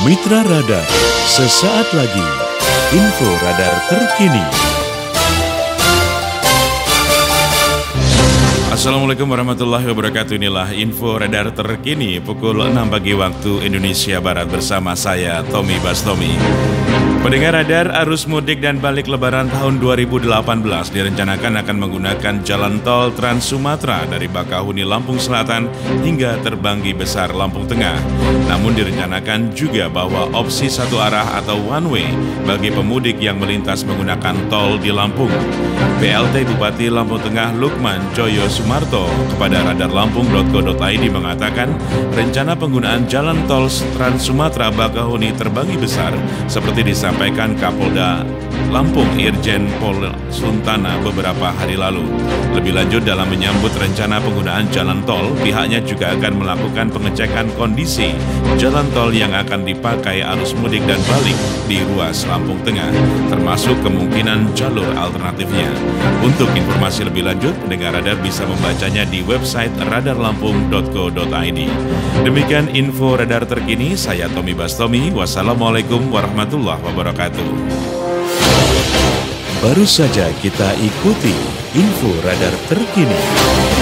Mitra Radar, sesaat lagi info radar terkini. Assalamualaikum warahmatullahi wabarakatuh. Inilah info radar terkini pukul 6 pagi waktu Indonesia Barat bersama saya Tommy Bastomi. Pendengar radar, arus mudik dan balik lebaran tahun 2018 direncanakan akan menggunakan jalan tol Trans Sumatera dari Bakauheni Lampung Selatan hingga Terbanggi Besar Lampung Tengah. Namun direncanakan juga bahwa opsi satu arah atau one way bagi pemudik yang melintas menggunakan tol di Lampung. PLT Bupati Lampung Tengah Lukman Joyo Marto kepada radarlampung.co.id mengatakan rencana penggunaan jalan tol Trans Sumatera Bakauheni Terbanggi Besar seperti disampaikan Kapolda Lampung Irjen Pol Suntana beberapa hari lalu. Lebih lanjut, dalam menyambut rencana penggunaan jalan tol, pihaknya juga akan melakukan pengecekan kondisi jalan tol yang akan dipakai arus mudik dan balik di ruas Lampung Tengah, termasuk kemungkinan jalur alternatifnya. Untuk informasi lebih lanjut, pendengar radar bisa membacanya di website radarlampung.co.id. Demikian info radar terkini, saya Tommy Bastomi. Wassalamualaikum warahmatullahi wabarakatuh. Baru saja kita ikuti info radar terkini.